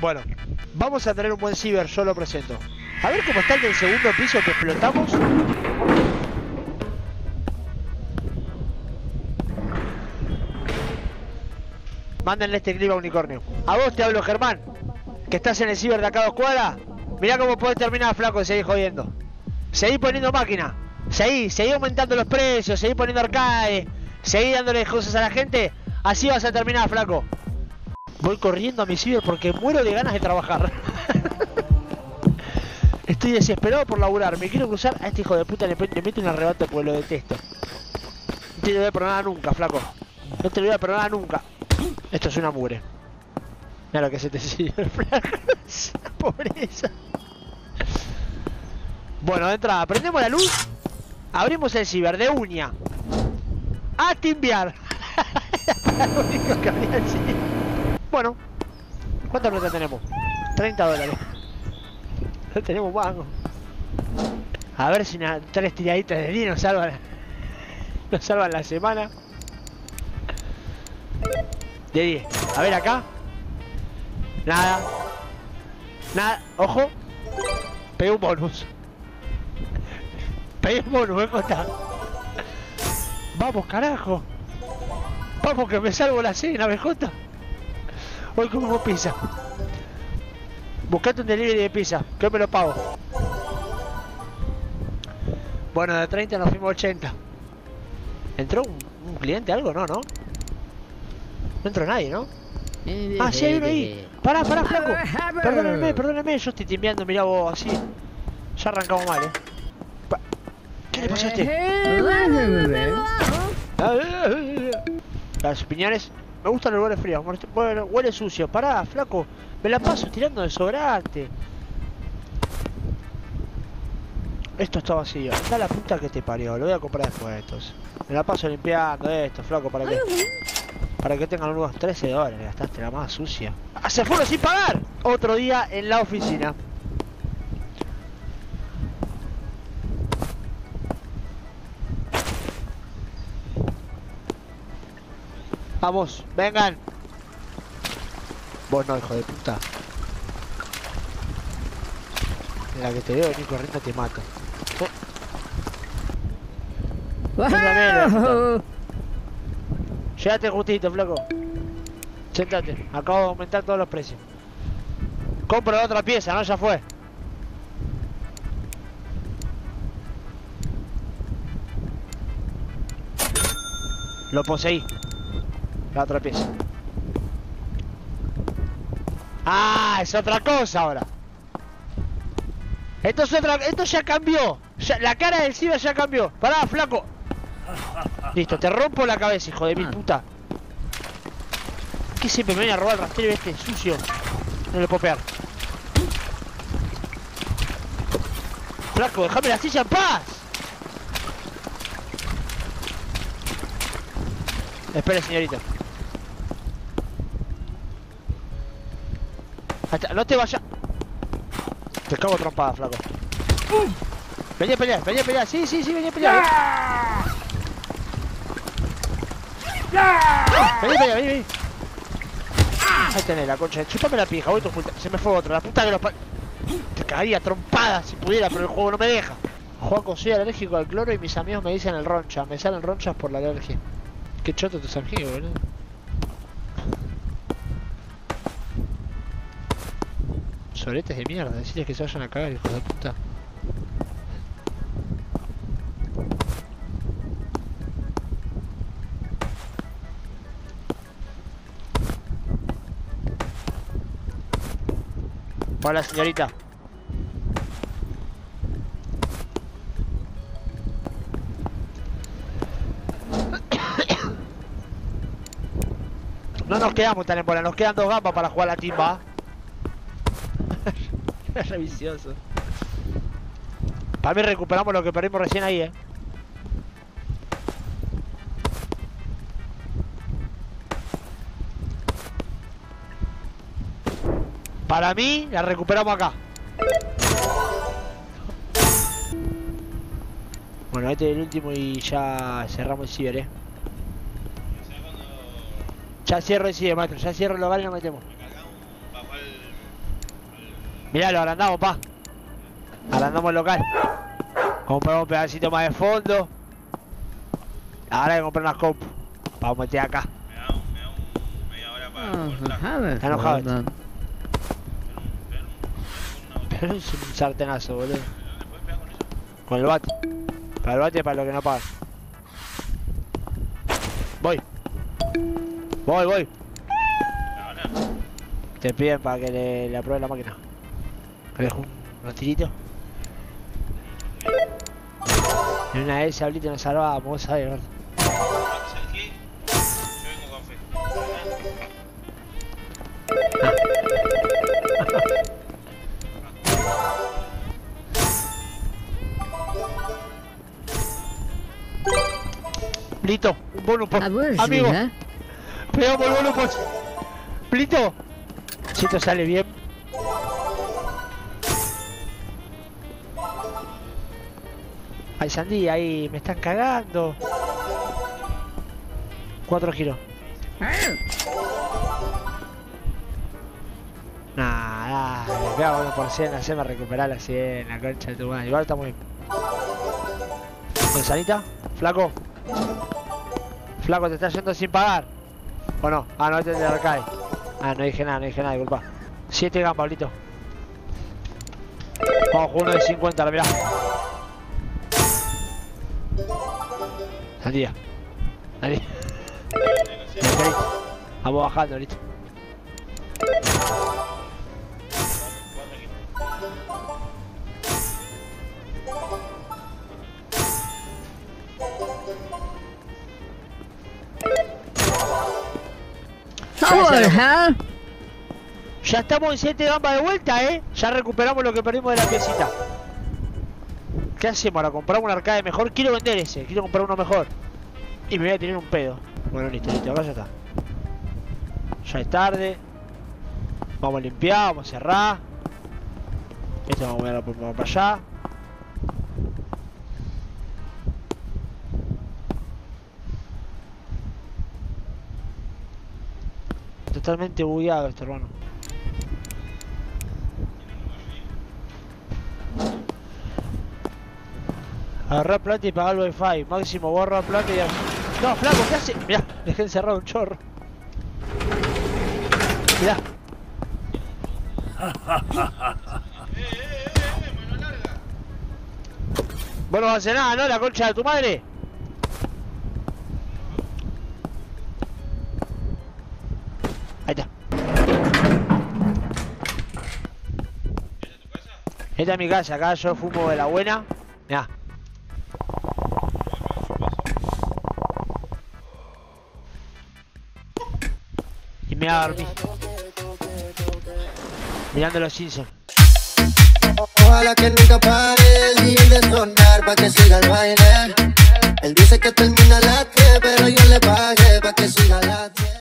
Bueno, vamos a tener un buen ciber, yo lo presento. A ver cómo está el del segundo piso que explotamos. Mándenle este clip a Unicornio. A vos te hablo, Germán, que estás en el ciber de acá a 2 cuadras. Mirá cómo podés terminar, flaco, y seguir jodiendo. Seguí poniendo máquina. Seguí aumentando los precios, seguí poniendo arcade, seguí dándole cosas a la gente. Así vas a terminar, flaco. Voy corriendo a mi ciber porque muero de ganas de trabajar. Estoy desesperado por laburar. Me quiero cruzar a este hijo de puta. Le meto un arrebato porque lo detesto. No te lo voy a perdonar nunca, flaco. No te lo voy a perdonar nunca. Esto es una mugre. Mira lo que se te sigue el flaco. Pobreza. Bueno, de entrada, prendemos la luz. Abrimos el ciber de uña. A timbiar. Lo único que había el ciber. Bueno, ¿cuántas notas tenemos? 30 dólares. No tenemos banco. A ver si una, 3 tiraditas de dinero nos salvan la semana. De 10. A ver acá. Nada. Nada. Ojo. Pegué un bonus. Pegué un bonus, ¿eh? Vamos, carajo. Vamos que me salvo la cena, BJ. Hoy como pizza. Buscate un delivery de pizza, que me lo pago. Bueno, de 30 nos fuimos 80. ¿Entró un cliente algo? No, ¿no? No entró nadie, ¿no? Ah, sí, hay uno ahí. Pará, flaco. Perdóname, yo estoy timbiando, mirá vos, así. Ya arrancamos mal, ¿eh? ¿Qué le pasó a este? Las piñares. Me gustan los lugares fríos. Bueno, huele sucio. Pará, flaco. Me la paso tirando de sobrante. Esto está vacío. Está la puta que te parió. Lo voy a comprar después de estos. Me la paso limpiando esto, flaco. ¿Para qué? Para que tengan unos 13 dólares. Gastaste la más sucia. ¡Se fueron sin pagar! Otro día en la oficina. Vamos, vengan. Vos no, hijo de puta. En la que te veo venir corriendo te mato. ¡Oh! Llegate justito, flaco. Sentate, acabo de aumentar todos los precios. Compro otra pieza, ¿no? Ya fue. Lo poseí. La otra pieza. Ah, es otra cosa ahora. Esto es otra. Esto ya cambió. La cara del ciber ya cambió. Pará, flaco. Listo, te rompo la cabeza, hijo de mi puta. ¿Qué siempre me viene a robar el rastreo este sucio? No lo puedo pegar. Flaco, déjame la silla en paz. Espere, señorita. No te vayas. Te cago trompada, flaco. Vení a pelear, sí, vení a pelear. Vení. Ahí tenés la concha, chúpame la pija, voy tu puta. Se me fue otra, la puta que los pa... Te cagaría trompada si pudiera, pero el juego no me deja. Juaco, soy alérgico al cloro y mis amigos me dicen el roncha. Me salen ronchas por la alergia. Qué choto tus amigos, boludo. Soretes de mierda, decirles que se vayan a cagar, hijo de puta. Hola, señorita. No nos quedamos tan en bola, nos quedan 2 gambas para jugar la timba. Es re vicioso. Para mí recuperamos lo que perdimos recién ahí, eh. Para mí la recuperamos acá. Bueno, este es el último y ya cerramos el ciber, eh. Ya cierro el ciber, maestro, ya cierro el hogar y nos metemos. Mirá, lo agrandamos, pa. Agrandamos el local. Compramos un pedacito más de fondo. Ahora hay que comprar unas compu para meter acá. Me da media hora para cortar. Está enojado esto. Pero es un sartenazo, boludo. ¿Dónde puedes pegar con eso? Con el bate. Para el bate, para lo que no pagan. Voy. Te piden para que le apruebe la máquina. ¿Querés unos tiritos? En una de esas, Blito, nos salvamos, vos sabés, ¿verdad? ¿Sabes qué? Yo vengo con fe. Blito, un bonus por... Amigo, pegamos el bonus por... Blito, si esto sale bien. Ay, Sandy, ahí me están cagando. 4 giros. Nada, le pegaba 1%, haceme recuperar la 100, la concha de tu madre. Igual está muy bien. Manzanita, flaco. Flaco, te estás yendo sin pagar. ¿O no? Ah, no, este te recae. Ah, no dije nada, disculpa. 7 gambas, Pablito. Vamos, uno de 50, la mirá. Sandía. Dale. Vamos bajando, ahorita. Ya estamos en 7 gambas de vuelta, Ya recuperamos lo que perdimos de la piecita. ¿Qué hacemos ahora? ¿Compramos un arcade mejor? Quiero vender ese, quiero comprar uno mejor. Y me voy a tener un pedo. Bueno, listo, acá ya está. Ya es tarde. Vamos a limpiar, vamos a cerrar. Esto vamos a moverlo para allá. Totalmente bugueado este hermano. Agarrar plata y pagar el wifi. Máximo, borra plata y... No, flaco, ¿qué hace? Mirá, dejé encerrado un chorro. Mirá. Mano larga. Vos no vas a hacer nada, ¿no? La concha de tu madre. Ahí está. Esta es mi casa, acá yo fumo de la buena. Mirá. Y me voy a dormir. Mirando los Simpsons. Ojalá que nunca pare el día de sonar para que siga.